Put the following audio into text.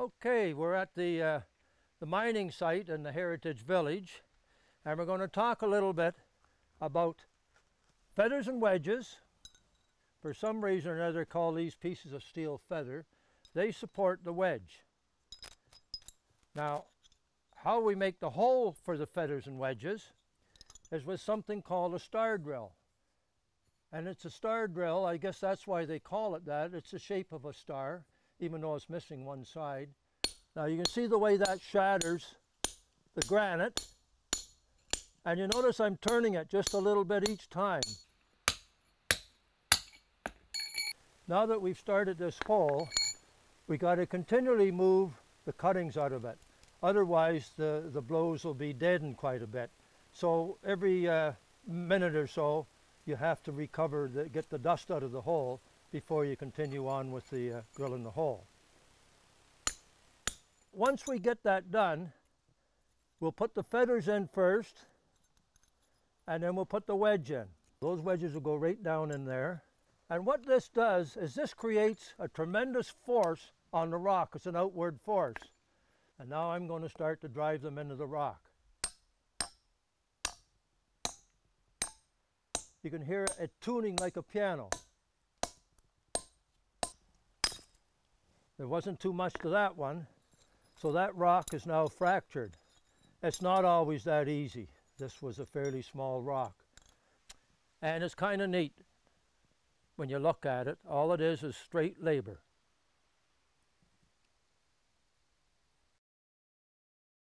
Okay, we're at the mining site in the Heritage Village, and we're going to talk a little bit about feathers and wedges. For some reason or another, call these pieces of steel feather. They support the wedge. Now, how we make the hole for the feathers and wedges is with something called a star drill. And it's a star drill, I guess that's why they call it that. It's the shape of a star, even though it's missing one side. Now you can see the way that shatters the granite. And you notice I'm turning it just a little bit each time. Now that we've started this hole, we got to continually move the cuttings out of it. Otherwise the blows will be deadened quite a bit. So every minute or so, you have to recover, get the dust out of the hole before you continue on with the drill in the hole. Once we get that done, we'll put the feathers in first, and then we'll put the wedge in. Those wedges will go right down in there. And what this does is this creates a tremendous force on the rock. It's an outward force. And now I'm going to start to drive them into the rock. You can hear it tuning like a piano. There wasn't too much to that one, so that rock is now fractured. It's not always that easy. This was a fairly small rock. And it's kind of neat when you look at it. All it is straight labor.